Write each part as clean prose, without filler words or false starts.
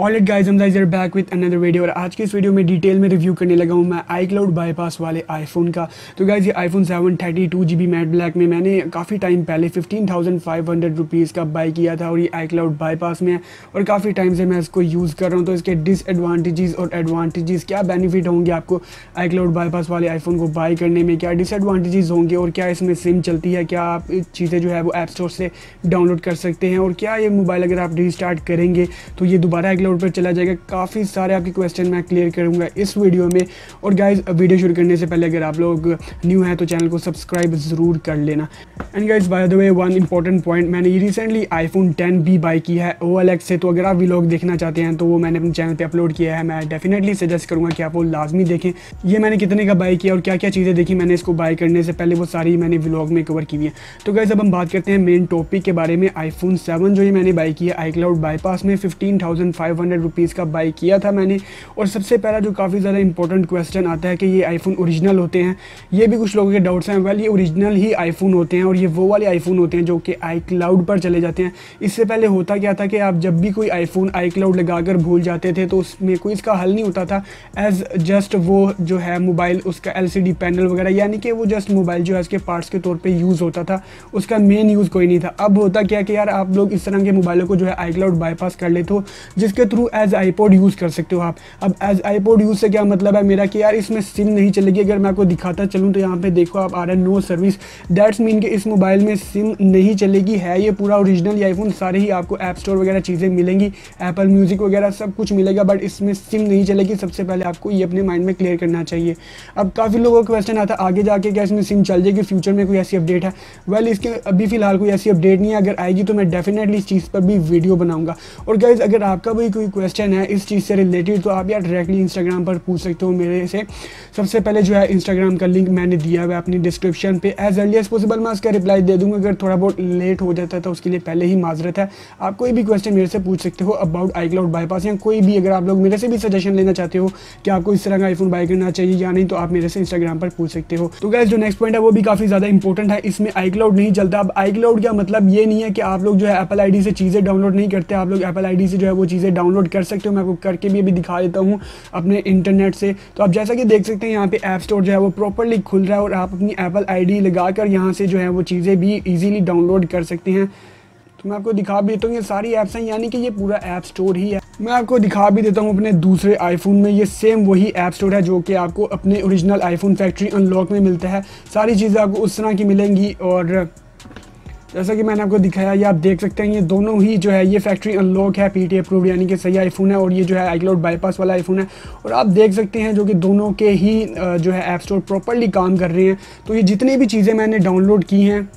Alright guys, हम guys are back with another video. और आज के इस वीडियो में डिटेल में रिव्यू करने लगा हूँ मैं iCloud बाईपास वाले आईफोन का। तो गाइस ये आईफोन 7 32GB मैट ब्लैक में मैंने काफ़ी टाइम पहले 15,500 रुपीज़ का बाई किया था और ये iCloud बाईपास में है और काफ़ी टाइम से मैं इसको यूज़ कर रहा हूँ। तो इसके डिसएडवांटेजेस और एडवांटेजेस, क्या बेनिफिट होंगे आपको iCloud बाईपास वाले आईफोन को बाई करने में, क्या डिसएडवांटेजेस होंगे और क्या इसमें सिम चलती है, क्या आप चीज़ें जो है वो ऐप स्टोर से डाउनलोड कर सकते हैं और क्या ये मोबाइल अगर आप रीस्टार्ट करेंगे तो ये दोबारा iCloud पर चला जाएगा। काफ़ी सारे आपके क्वेश्चन मैं क्लियर करूंगा इस वीडियो में। और गाइज वीडियो शुरू करने से पहले अगर आप लोग न्यू हैं तो चैनल को सब्सक्राइब ज़रूर कर लेना। And guys by the way one important point, मैंने रिसेंटली आईफोन 10 भी बाई किया है OLX से। तो अगर आप व्लॉग देखना चाहते हैं तो वो मैंने अपने चैनल पर अपलोड किया है। मैं डेफिनेटली सजेस्ट करूँगा कि आप वो लाजमी देखें। ये मैंने कितने का बाई किया और क्या क्या चीज़ें देखी मैंने इसको बाई करने से पहले, वो सारी मैंने व्लॉग में कवर की है। तो गाइज अब हम बात करते हैं मेन टॉपिक के बारे में। आईफोन 7 जो ये मैंने बाई किया iCloud बाईपास में 15,500 रुपीज़ का बाई किया था मैंने। और सबसे पहला जो काफ़ी ज़्यादा इंपॉर्टेंट क्वेश्चन आता है कि ये आईफोन ओरिजिनल होते हैं, ये भी कुछ लोगों के डाउट्स हैं। वेल ये ओरिजिनल ही आईफोन होते हैं और ये वो वाले आईफोन होते हैं जो कि iCloud पर चले जाते हैं। इससे पहले होता क्या था कि आप जब भी कोई आईफोन iCloud लगाकर भूल जाते थे तो उसमें कोई इसका हल नहीं होता था, एज जस्ट वो जो है मोबाइल उसका LCD पैनल वगैरह, यानी कि वो जस्ट मोबाइल जो है उसके पार्ट्स के तौर पर यूज़ होता था, उसका मेन यूज़ कोई नहीं था। अब होता क्या कि यार आप लोग इस तरह के मोबाइलों को जो है iCloud बाईपास कर लेते हो, जिसके थ्रू एज iPod यूज़ कर सकते हो आप। अब एज iPod यूज़ से क्या मतलब है मेरा कि यार इसमें सिम नहीं चलेगी। अगर मैं आपको दिखाता चलूँ तो यहाँ पे देखो आप आ रहा है नो सर्विस, दैट्स मीन कि इस मोबाइल में सिम नहीं चलेगी। है ये पूरा ओरिजिनल आईफोन, सारे ही आपको ऐप स्टोर वगैरह चीज़ें मिलेंगी, Apple म्यूज़िक वगैरह सब कुछ मिलेगा, बट इसमें सिम नहीं चलेगी। सबसे पहले आपको ये अपने माइंड में क्लियर करना चाहिए। अब काफ़ी लोगों का क्वेश्चन आता आगे जाके क्या इसमें सिम चल जाएगी, फ्यूचर में कोई ऐसी अपडेट है। वेल इसके अभी फिलहाल कोई ऐसी अपडेट नहीं है, अगर आएगी तो मैं डेफिनेटली इस चीज़ पर भी वीडियो बनाऊँगा। और गाइज़ अगर आपका भी कोई क्वेश्चन है इस चीज़ से रिलेटेड तो आप यार डायरेक्टली Instagram पर पूछ सकते हो मेरे से। सबसे पहले जो है Instagram का लिंक मैंने दिया हुआ है अपनी डिस्क्रिप्शन पे, एज अर्ली एज पॉसिबल मैं उसका रिप्लाई दे दूँगा। अगर थोड़ा बहुत लेट हो जाता है तो उसके लिए पहले ही माजरत है। आप कोई भी क्वेश्चन मेरे से पूछ सकते हो अबाउट iCloud बाईपास, या कोई भी अगर आप लोग मेरे से भी सजेशन लेना चाहते हो कि आपको इस तरह का आईफोन बाई करना चाहिए या नहीं, तो आप मेरे से Instagram पर पूछ सकते हो। तो गाइस जो नेक्स्ट पॉइंट है वो भी काफ़ी ज़्यादा इंपॉर्टेंट है, इसमें iCloud नहीं चलता। अब iCloud का मतलब ये नहीं है कि आप लोग जो है Apple ID से चीज़ें डाउनलोड नहीं करते, आप लोग Apple ID से जो है वो चीज़ें डाउनलोड कर सकते हो। मैं आपको करके भी अभी दिखा देता हूँ अपने इंटरनेट से। तो आप जैसा कि देख सकते हैं यहाँ पे ऐप स्टोर जो है वो प्रॉपर्ली खुल रहा है और आप अपनी Apple ID लगाकर यहाँ से जो है वो चीज़ें भी इजीली डाउनलोड कर सकते हैं। तो मैं आपको दिखा भी देता हूँ, ये सारी ऐप्स हैं, यानी कि ये पूरा ऐप स्टोर ही है। मैं आपको दिखा भी देता हूँ अपने दूसरे आईफोन में, ये सेम वही ऐप स्टोर है जो कि आपको अपने ओरिजिनल आईफोन फैक्ट्री अनलॉक में मिलता है। सारी चीज़ें आपको उस तरह की मिलेंगी और जैसा कि मैंने आपको दिखाया ये आप देख सकते हैं, ये दोनों ही जो है ये फैक्ट्री अनलॉक है, पीटी अप्रूव्ड, यानी कि सही आईफोन है। और ये जो है iCloud बाईपास वाला आईफोन है और आप देख सकते हैं जो कि दोनों के ही जो है ऐप स्टोर प्रॉपर्ली काम कर रहे हैं। तो ये जितनी भी चीज़ें मैंने डाउनलोड की हैं,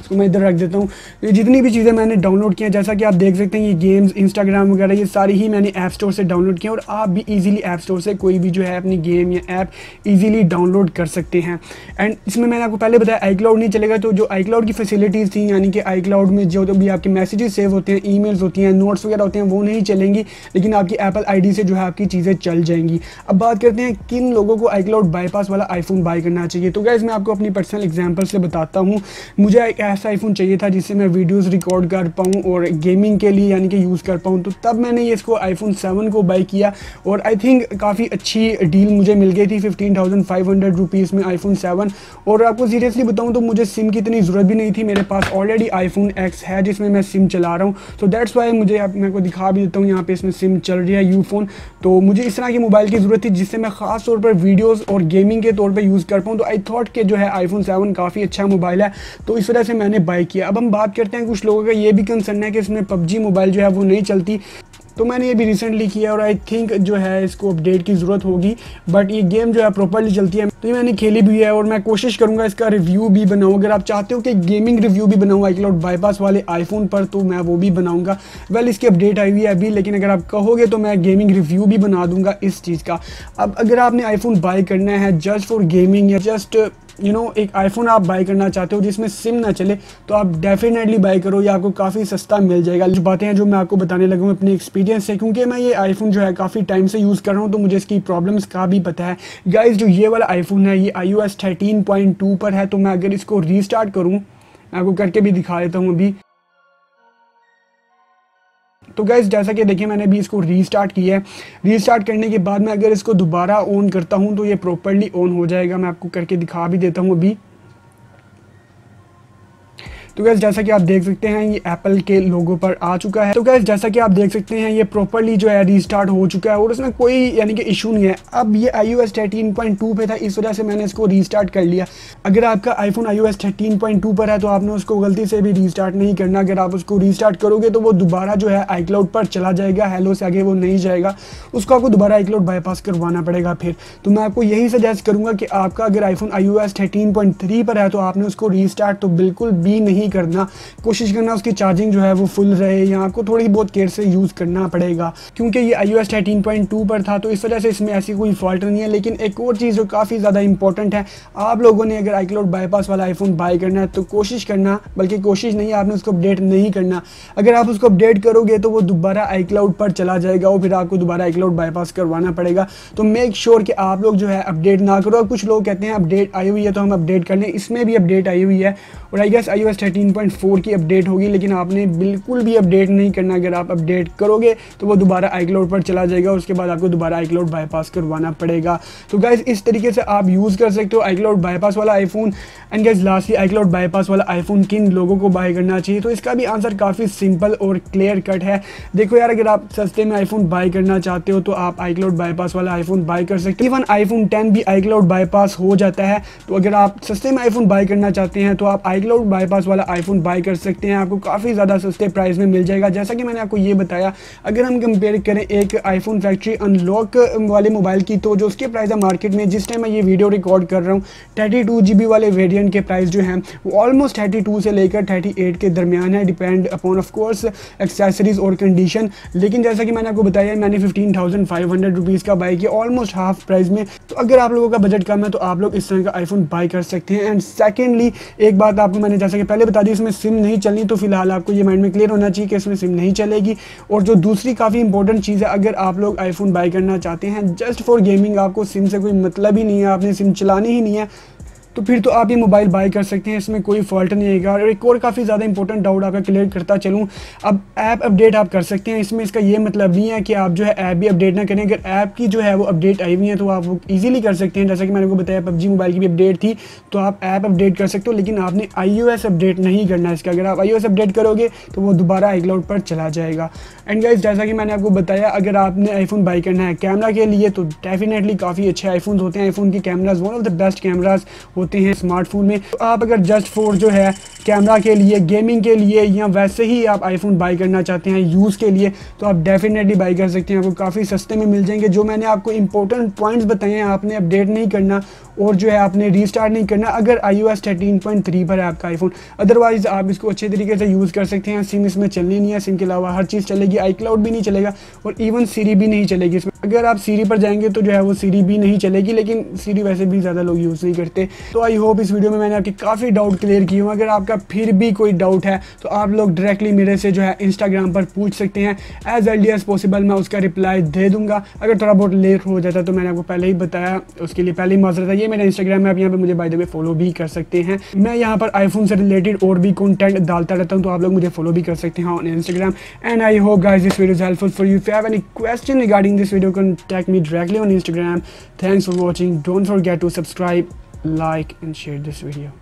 इसको मैं इधर रख देता हूँ, ये जितनी भी चीज़ें मैंने डाउनलोड की हैं, जैसा कि आप देख सकते हैं ये गेम्स, Instagram वगैरह, ये सारी ही मैंने ऐप स्टोर से डाउनलोड की हैं। और आप भी इजीली ऐप स्टोर से कोई भी जो है अपनी गेम या ऐप इजीली डाउनलोड कर सकते हैं। एंड इसमें मैंने आपको पहले बताया iCloud नहीं चलेगा, तो जो iCloud की फैसिलिटीज़ थी, यानी कि iCloud में जो भी आपके मैसेजेस सेव होते हैं, ईमेल्स होती हैं, नोट्स वगैरह होते हैं, वो नहीं चलेंगी, लेकिन आपकी Apple ID से जो है आपकी चीज़ें चल जाएंगी। अब बात करते हैं किन लोगों को iCloud बाईपास वाला आईफोन बाई करना चाहिए। तो गाइस मैं आपको अपनी पर्सनल एग्जाम्पल से बताता हूँ। मुझे ऐसा आईफोन चाहिए था जिससे मैं वीडियोस रिकॉर्ड कर पाऊँ और गेमिंग के लिए यानी कि यूज़ कर पाऊँ, तो तब मैंने ये इसको आईफोन 7 को बाई किया और आई थिंक काफ़ी अच्छी डील मुझे मिल गई थी 15,500 रुपीज़ में आईफोन 7। और आपको सीरियसली बताऊँ तो मुझे सिम की इतनी ज़रूरत भी नहीं थी, मेरे पास ऑलरेडी आईफोन X है जिसमें मैं सिम चला रहा हूँ। तो दैट्स वाई मुझे, आप मेरे को दिखा भी देता हूँ, यहाँ पर इसमें सिम चल रही है यूफोन। तो मुझे इस तरह की मोबाइल की ज़रूरत थी जिससे मैं खास तौर पर वीडियोज़ और गेमिंग के तौर पर यूज़ कर पाऊँ। तो आई थॉट कि जो है आईफोन 7 काफ़ी अच्छा मोबाइल है, तो इस वजह से मैंने बाई किया। अब हम बात करते हैं, कुछ लोगों का ये भी कंसर्न है कि इसमें PUBG मोबाइल जो है वो नहीं चलती, तो मैंने ये भी रिसेंटली किया और आई थिंक जो है इसको अपडेट की ज़रूरत होगी, बट ये गेम जो है प्रॉपर्ली चलती है। तो ये मैंने खेली भी है और मैं कोशिश करूँगा इसका रिव्यू भी बनाऊँ। अगर आप चाहते हो कि गेमिंग रिव्यू भी बनाऊँ iCloud बाईपास वाले आईफोन पर तो मैं वो भी बनाऊँगा। वेल इसकी अपडेट आई हुई है अभी, लेकिन अगर आप कहोगे तो मैं गेमिंग रिव्यू भी बना दूँगा इस चीज़ का। अब अगर आपने आईफोन बाई करना है जस्ट फॉर गेमिंग या जस्ट एक आईफोन आप बाई करना चाहते हो जिसमें सिम ना चले, तो आप डेफिनेटली बाई करो, ये आपको काफ़ी सस्ता मिल जाएगा। कुछ बातें हैं जो मैं आपको बताने लगा हूँ अपने एक्सपीरियंस से, क्योंकि मैं ये आईफोन जो है काफ़ी टाइम से यूज़ कर रहा हूँ तो मुझे इसकी प्रॉब्लम्स का भी पता है। गाइस जो ये वाला आईफोन है ये iOS 13.2 पर है, तो मैं अगर इसको रीस्टार्ट करूँ, मैं आपको करके भी दिखा देता हूँ अभी। तो गाइस जैसा कि देखिए मैंने भी इसको रीस्टार्ट किया है। रीस्टार्ट करने के बाद मैं अगर इसको दोबारा ऑन करता हूं तो ये प्रॉपर्ली ऑन हो जाएगा। मैं आपको करके दिखा भी देता हूं अभी। तो गाइस जैसा कि आप देख सकते हैं ये एप्पल के लोगो पर आ चुका है। तो गाइस जैसा कि आप देख सकते हैं ये प्रॉपर्ली जो है रीस्टार्ट हो चुका है और उसमें कोई यानी कि इशू नहीं है। अब ये iOS 13.2 पे था, इस वजह से मैंने इसको रीस्टार्ट कर लिया। अगर आपका आईफोन iOS 13.2 पर है तो आपने उसको गलती से भी रीस्टार्ट नहीं करना। अगर आप उसको रीस्टार्ट करोगे तो वो दोबारा जो है iCloud पर चला जाएगा, हेलो से आगे वो नहीं जाएगा, उसको आपको दोबारा iCloud बाईपास करवाना पड़ेगा फिर। तो मैं आपको यही सजेस्ट करूँगा कि आपका अगर आईफोन iOS 13.3 पर है तो आपने उसको रीस्टार्ट तो बिल्कुल भी नहीं करना। कोशिश करना उसकी चार्जिंग जो है वो फुल रहे, या आपको थोड़ी बहुत केयर से यूज़ करना पड़ेगा क्योंकि ये iOS 13.2 पर था तो इस वजह से इसमें ऐसी कोई फॉल्ट नहीं है। लेकिन एक और चीज़ जो काफ़ी ज़्यादा इंपॉर्टेंट है, आप लोगों ने अगर iCloud बाईपास वाला आईफोन बाय करना है तो कोशिश करना, बल्कि कोशिश नहीं, आपने उसको अपडेट नहीं करना। अगर आप उसको अपडेट करोगे तो वो दोबारा iCloud पर चला जाएगा और फिर आपको दोबारा iCloud बाईपास करवाना पड़ेगा। तो मेक श्योर कि आप लोग जो है अपडेट ना करो। कुछ लोग कहते हैं अपडेट आई हुई है तो हम अपडेट कर लें, इसमें भी अपडेट आई हुई है और आई गेस iOS 13.4 की अपडेट होगी, लेकिन आपने बिल्कुल भी अपडेट नहीं करना। अगर आप अपडेट करोगे तो वो दोबारा iCloud पर चला जाएगा, उसके बाद आपको दोबारा iCloud बाईपास करवाना पड़ेगा। तो गाइज़ इस तरीके से आप यूज़ कर सकते हो iCloud बाईपास वाला iPhone. And guys lastly iCloud bypass वाला आईफोन किन लोगों को बाय करना चाहिए, तो इसका भी आंसर काफ़ी सिंपल और क्लियर कट है। देखो यार, अगर आप सस्ते में आईफोन बाय करना चाहते हो तो आप iCloud बाईपास वाला आईफोन बाय कर सकते हो। इवन iPhone 10 भी iCloud बाईपास हो जाता है। तो अगर आप सस्ते में आईफोन बाय करना चाहते हैं तो आप iCloud बाईपास वाला आईफोन बाय कर सकते हैं, आपको काफ़ी ज़्यादा सस्ते प्राइस में मिल जाएगा। जैसा कि मैंने आपको ये बताया, अगर हम कंपेयर करें एक आईफोन फैक्ट्री अनलॉक वाले मोबाइल की तो जो उसके प्राइस है मार्केट में जिस टाइम मैं ये वीडियो रिकॉर्ड कर रहा हूँ 32 GB वाले वेरिएंट के प्राइस जो हैं वो ऑलमोस्ट 32 से लेकर 38 के दरमियान है, depend upon of course accessories और कंडीशन। लेकिन जैसा कि मैंने आपको बताया मैंने 15,500 रुपीज़ का बाय किया, ऑलमोस्ट हाफ प्राइस में। तो अगर आप लोगों का बजट कम है तो आप लोग इस तरह का आईफोन बाय कर सकते हैं। एंड सेकेंडली एक बात आपको मैंने जैसा कि पहले बता दी, इसमें सिम नहीं चलनी, तो फिलहाल आपको ये माइंड में क्लियर होना चाहिए कि इसमें सिम नहीं चलेगी। और जो दूसरी काफ़ी इंपॉर्टेंट चीज़ है, अगर आप लोग आईफोन बाय करना चाहते हैं जस्ट फॉर गेमिंग, आपको सिम से कोई मतलब ही नहीं है, आपने सिम चलानी ही नहीं है, तो फिर तो आप ये मोबाइल बाय कर सकते हैं, इसमें कोई फॉल्ट नहीं आएगा। और एक और काफ़ी ज़्यादा इंपॉर्टेंट डाउट आपका क्लियर करता चलूँ, अब ऐप अपडेट आप कर सकते हैं। इसमें इसका ये मतलब नहीं है कि आप जो है ऐप भी अपडेट ना करें। अगर ऐप की जो है वो अपडेट आई हुई है तो आप वो ईजिली कर सकते हैं। जैसा कि मैंने आपको बताया PUBG मोबाइल की भी अपडेट थी तो आप ऐप अपडेट कर सकते हो, लेकिन आपने iOS अपडेट नहीं करना इसका। अगर आप iOS अपडेट करोगे तो वो दोबारा iCloud पर चला जाएगा। एंड गाइस जैसा कि मैंने आपको बताया, अगर आपने आईफोन बाय करना है कैमरा के लिए तो डेफिनेटली काफ़ी अच्छे आईफोन होते हैं। आईफोन के cameras one of the best cameras होते हैं स्मार्टफोन में। तो आप अगर जस्ट फॉर जो है कैमरा के लिए, गेमिंग के लिए, या वैसे ही आप आईफोन बाय करना चाहते हैं यूज़ के लिए, तो आप डेफिनेटली बाय कर सकते हैं, आपको काफ़ी सस्ते में मिल जाएंगे। जो मैंने आपको इंपॉर्टेंट पॉइंट्स बताए हैं, आपने अपडेट नहीं करना और जो है आपने रीस्टार्ट नहीं करना अगर iOS 13.3 पर है आपका आईफोन। अदरवाइज़ आप इसको अच्छे तरीके से यूज़ कर सकते हैं। सिम इसमें चलनी नहीं है, सिम के अलावा हर चीज़ चलेगी, iCloud भी नहीं चलेगा और इवन Siri भी नहीं चलेगी इसमें। अगर आप Siri पर जाएंगे तो जो है वो Siri भी नहीं चलेगी, लेकिन Siri वैसे भी ज़्यादा लोग यूज़ नहीं करते। तो आई होप इस वीडियो में मैंने आपके काफ़ी डाउट क्लियर किए हों। अगर आपका फिर भी कोई डाउट है तो आप लोग डायरेक्टली मेरे से जो है Instagram पर पूछ सकते हैं। एज अर्ली एज़ पॉसिबल मैं उसका रिप्लाई दे दूँगा। अगर थोड़ा बहुत लेट हो जाता तो मैंने आपको पहले ही बताया, उसके लिए पहले ही माजरा था। ये मेरा Instagram है, आप यहाँ पर मुझे बाय द वे फॉलो भी कर सकते हैं। मैं यहाँ पर आईफोन से रिलेटेड और भी कॉन्टेंट डालता रहता हूँ, तो आप लोग मुझे फॉलो भी कर सकते हैं on Instagram। And I hope guys this video is helpful for you. If you have any question regarding this video contact me directly on Instagram. Thanks for watching. Don't forget to subscribe, like and share this video.